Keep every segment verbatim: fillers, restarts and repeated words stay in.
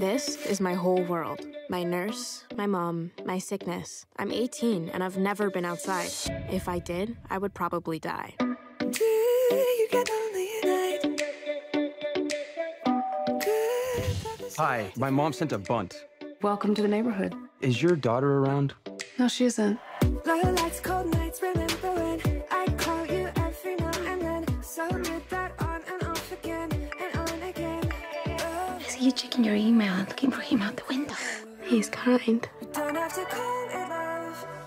This is my whole world. My nurse, my mom, my sickness. I'm eighteen and I've never been outside. If I did, I would probably die. Hi, my mom sent a bunt. Welcome to the neighborhood. Is your daughter around? No, she isn't. You're checking your email and looking for him out the window. He's kind.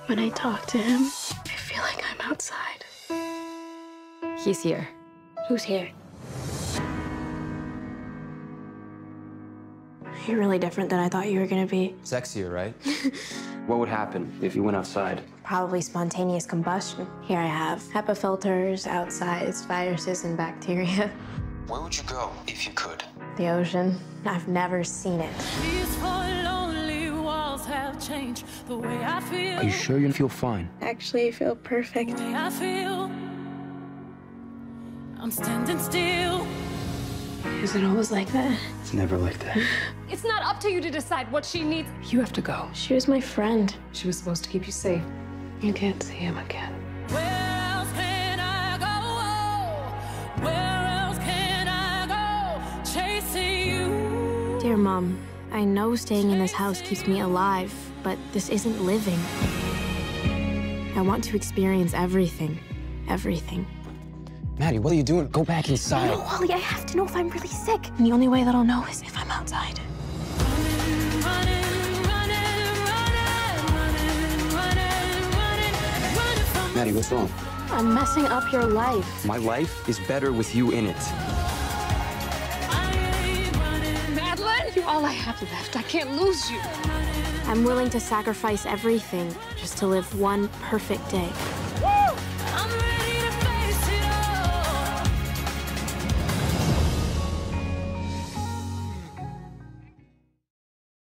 When I talk to him, I feel like I'm outside. He's here. Who's here? You're really different than I thought you were gonna be. Sexier, right? What would happen if you went outside? Probably spontaneous combustion. Here I have HEPA filters, outside, viruses and bacteria. Where would you go if you could? The ocean. I've never seen it. These four lonely walls have changed the way I feel. Are you sure you feel fine? Actually, I feel perfect. The way I feel, I'm standing still. Is it always like that? It's never like that. It's not up to you to decide what she needs. You have to go. She was my friend. She was supposed to keep you safe. You can't see him again. Where else can I go? Where Dear Mom, I know staying in this house keeps me alive, but this isn't living. I want to experience everything. Everything. Maddie, what are you doing? Go back inside. No, Ollie, I have to know if I'm really sick. And the only way that I'll know is if I'm outside. Running, running, running, running, running, running, running from Maddie, what's wrong? I'm messing up your life. My life is better with you in it. All I have left. I can't lose you. I'm willing to sacrifice everything just to live one perfect day.